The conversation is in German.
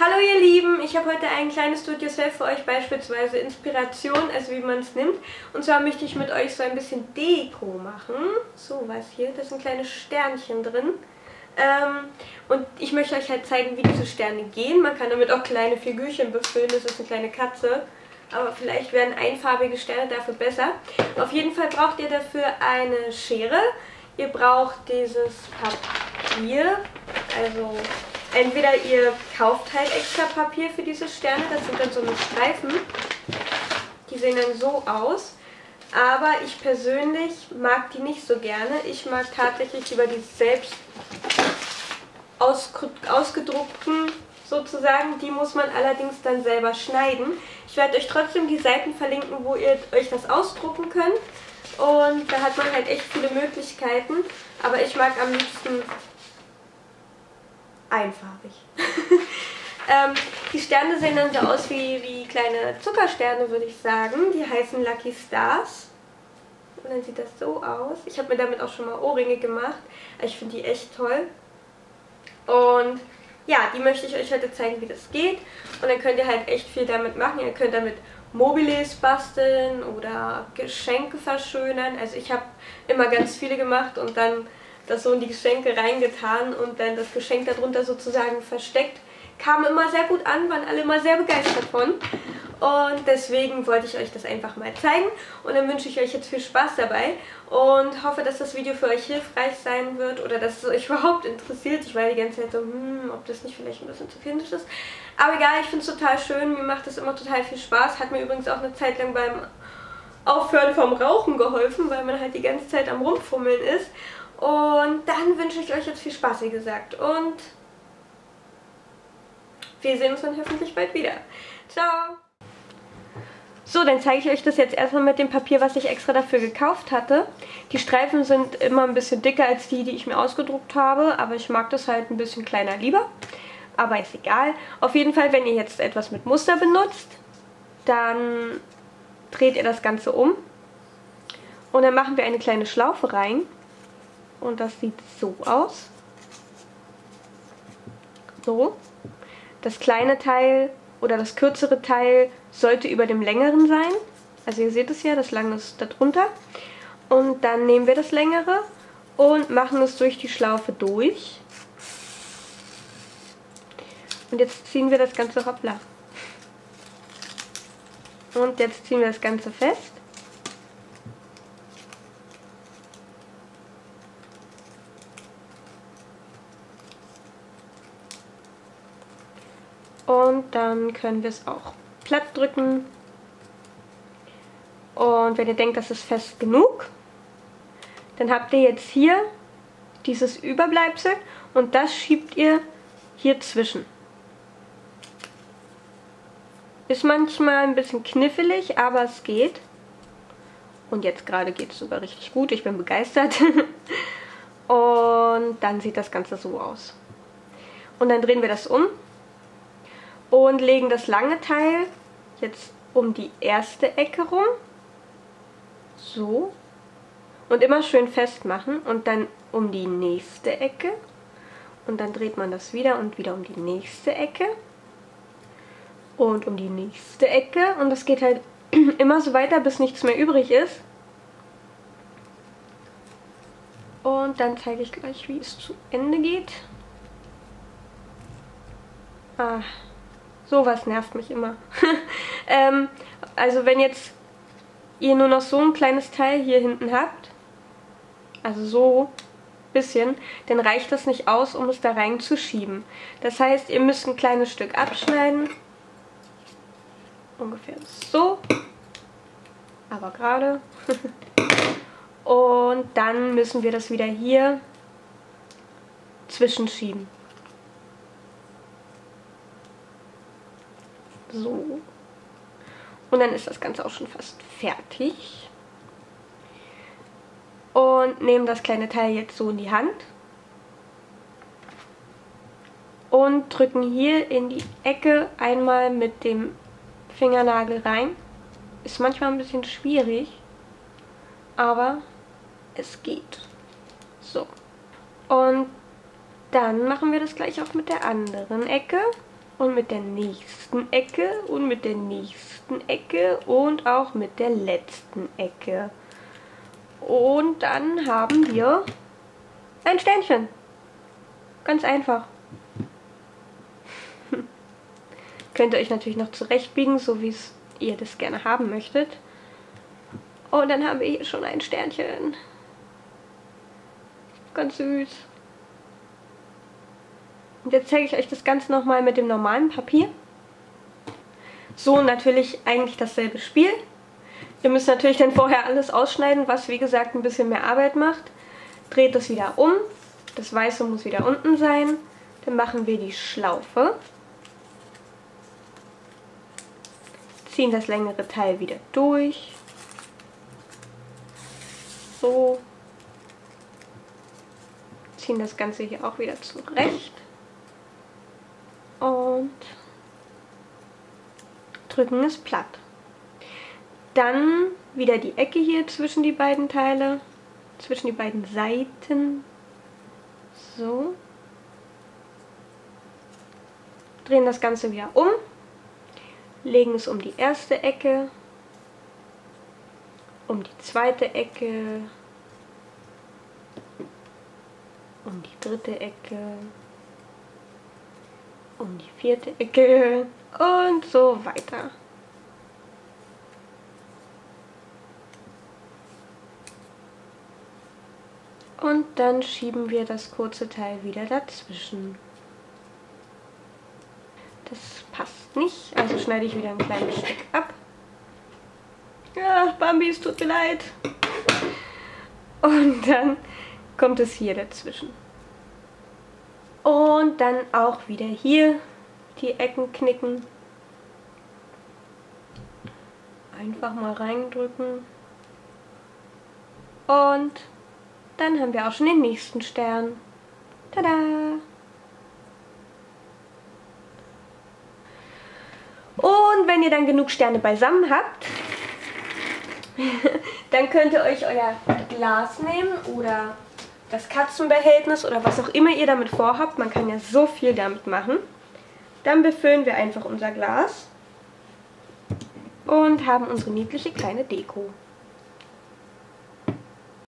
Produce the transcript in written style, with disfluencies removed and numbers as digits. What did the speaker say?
Hallo ihr Lieben, ich habe heute ein kleines Do-it-yourself für euch, beispielsweise Inspiration, also wie man es nimmt. Und zwar möchte ich mit euch so ein bisschen Deko machen. So was hier, da sind kleine Sternchen drin. Und ich möchte euch halt zeigen, wie diese Sterne gehen. Man kann damit auch kleine Figürchen befüllen, das ist eine kleine Katze. Aber vielleicht wären einfarbige Sterne dafür besser. Auf jeden Fall braucht ihr dafür eine Schere. Ihr braucht dieses Papier, also... Entweder ihr kauft halt extra Papier für diese Sterne, das sind dann so eine Streifen, die sehen dann so aus, aber ich persönlich mag die nicht so gerne. Ich mag tatsächlich lieber die selbst ausgedruckten sozusagen, die muss man allerdings dann selber schneiden. Ich werde euch trotzdem die Seiten verlinken, wo ihr euch das ausdrucken könnt und da hat man halt echt viele Möglichkeiten, aber ich mag am liebsten... einfarbig. Die Sterne sehen dann so aus wie kleine Zuckersterne, würde ich sagen. Die heißen Lucky Stars. Und dann sieht das so aus. Ich habe mir damit auch schon mal Ohrringe gemacht. Ich finde die echt toll. Und ja, die möchte ich euch heute zeigen, wie das geht. Und dann könnt ihr halt echt viel damit machen. Ihr könnt damit Mobiles basteln oder Geschenke verschönern. Also ich habe immer ganz viele gemacht und dann das so in die Geschenke reingetan und dann das Geschenk darunter sozusagen versteckt. Kam immer sehr gut an, waren alle immer sehr begeistert von. Und deswegen wollte ich euch das einfach mal zeigen. Und dann wünsche ich euch jetzt viel Spaß dabei und hoffe, dass das Video für euch hilfreich sein wird oder dass es euch überhaupt interessiert. Ich war die ganze Zeit so, ob das nicht vielleicht ein bisschen zu kindisch ist. Aber egal, ich finde es total schön. Mir macht das immer total viel Spaß. Hat mir übrigens auch eine Zeit lang beim Aufhören vom Rauchen geholfen, weil man halt die ganze Zeit am Rumfummeln ist. Und dann wünsche ich euch jetzt viel Spaß, wie gesagt. Und wir sehen uns dann hoffentlich bald wieder. Ciao! So, dann zeige ich euch das jetzt erstmal mit dem Papier, was ich extra dafür gekauft hatte. Die Streifen sind immer ein bisschen dicker als die, die ich mir ausgedruckt habe. Aber ich mag das halt ein bisschen kleiner lieber. Aber ist egal. Auf jeden Fall, wenn ihr jetzt etwas mit Muster benutzt, dann dreht ihr das Ganze um. Und dann machen wir eine kleine Schlaufe rein. Und das sieht so aus. So. Das kleine Teil oder das kürzere Teil sollte über dem längeren sein. Also ihr seht es ja, das lange ist da drunter. Und dann nehmen wir das längere und machen es durch die Schlaufe durch. Und jetzt ziehen wir das Ganze, hoppla. Und jetzt ziehen wir das Ganze fest. Und dann können wir es auch platt drücken. Und wenn ihr denkt, das ist fest genug, dann habt ihr jetzt hier dieses Überbleibsel und das schiebt ihr hier zwischen. Ist manchmal ein bisschen knifflig, aber es geht. Und jetzt gerade geht es sogar richtig gut. Ich bin begeistert. Und dann sieht das Ganze so aus. Und dann drehen wir das um. Und legen das lange Teil jetzt um die erste Ecke rum. So. Und immer schön festmachen. Und dann um die nächste Ecke. Und dann dreht man das wieder und wieder um die nächste Ecke. Und um die nächste Ecke. Und das geht halt immer so weiter, bis nichts mehr übrig ist. Und dann zeige ich gleich, wie es zu Ende geht. Ah. Sowas nervt mich immer. Also wenn jetzt ihr nur noch so ein kleines Teil hier hinten habt, also so ein bisschen, dann reicht das nicht aus, um es da reinzuschieben. Das heißt, ihr müsst ein kleines Stück abschneiden. Ungefähr so. Aber gerade. Und dann müssen wir das wieder hier zwischenschieben. So. Und dann ist das Ganze auch schon fast fertig. Und nehmen das kleine Teil jetzt so in die Hand. Und drücken hier in die Ecke einmal mit dem Fingernagel rein. Ist manchmal ein bisschen schwierig, aber es geht. So. Und dann machen wir das gleich auch mit der anderen Ecke. und mit der nächsten Ecke und mit der nächsten Ecke und auch mit der letzten Ecke. Und dann haben wir ein Sternchen. Ganz einfach. Könnt ihr euch natürlich noch zurechtbiegen, so wie ihr das gerne haben möchtet. Und dann haben wir hier schon ein Sternchen. Ganz süß. Und jetzt zeige ich euch das Ganze nochmal mit dem normalen Papier. So, natürlich eigentlich dasselbe Spiel. Ihr müsst natürlich dann vorher alles ausschneiden, was wie gesagt ein bisschen mehr Arbeit macht. Dreht das wieder um. Das Weiße muss wieder unten sein. Dann machen wir die Schlaufe. Ziehen das längere Teil wieder durch. So. Ziehen das Ganze hier auch wieder zurecht. Und drücken es platt. Dann wieder die Ecke hier zwischen die beiden Teile. Zwischen die beiden Seiten. So. Drehen das Ganze wieder um. Legen es um die erste Ecke, um die zweite Ecke, um die dritte Ecke, um die vierte Ecke und so weiter. Und dann schieben wir das kurze Teil wieder dazwischen. Das passt nicht, also schneide ich wieder ein kleines Stück ab. Ja, Bambi, es tut mir leid. Und dann kommt es hier dazwischen. Und dann auch wieder hier die Ecken knicken. Einfach mal reindrücken. Und dann haben wir auch schon den nächsten Stern. Tada! Und wenn ihr dann genug Sterne beisammen habt, dann könnt ihr euch euer Glas nehmen oder das Katzenbehältnis oder was auch immer ihr damit vorhabt. Man kann ja so viel damit machen. Dann befüllen wir einfach unser Glas und haben unsere niedliche kleine Deko.